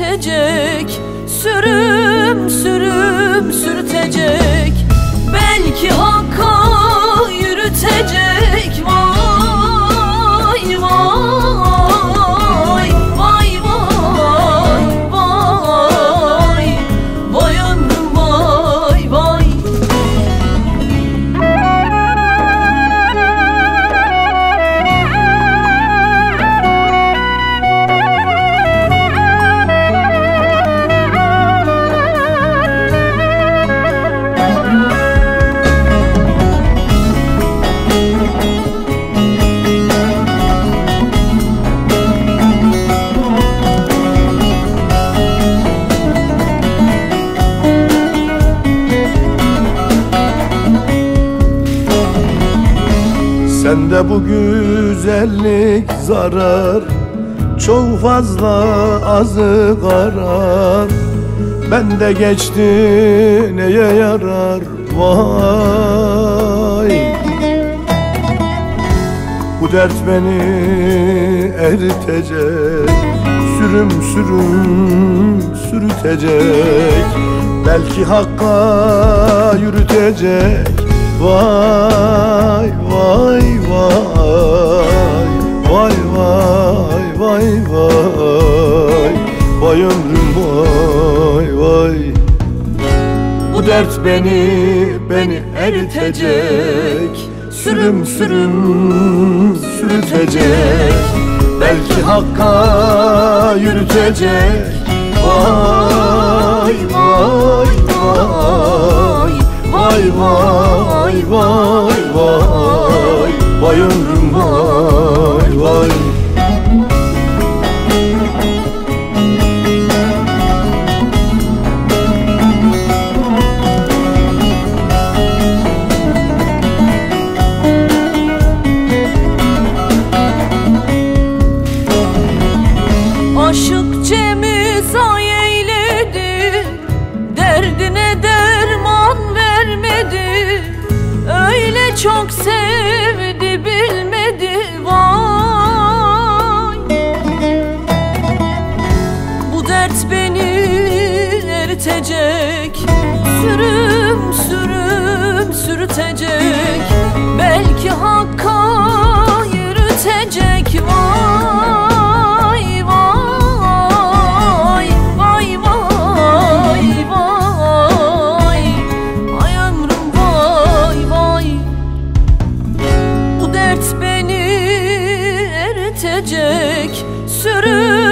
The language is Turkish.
yetecek, sürüm sürüm sürtecek. Belki hakka yürütecek. Vay vay vay vay vay, boyundum vay vay. Sende bu güzellik zarar, çok fazla azı karar. Bende geçti neye yarar vay. Bu dert beni eritecek, sürüm sürüm sürtecek. Belki hakka yürütecek. Vay vay vay, vay vay vay vay, vay ömrüm vay vay. Bu dert beni eritecek, sürüm sürüm sürtecek. Belki hakka yürütecek. Vay vay vay, vay vay vay vay, vay ömrüm vay vay. Aşık Cem'i zayi eyledi, derdine derman vermedi. Öyle çok sevdi bilmedi vay. Bu dert beni eritecek, sürüm sürüm sürtecek. Belki hakka yürütecek. Vay vay vay vay vay, vay ömrüm vay vay. Bu dert beni eritecek, sürüm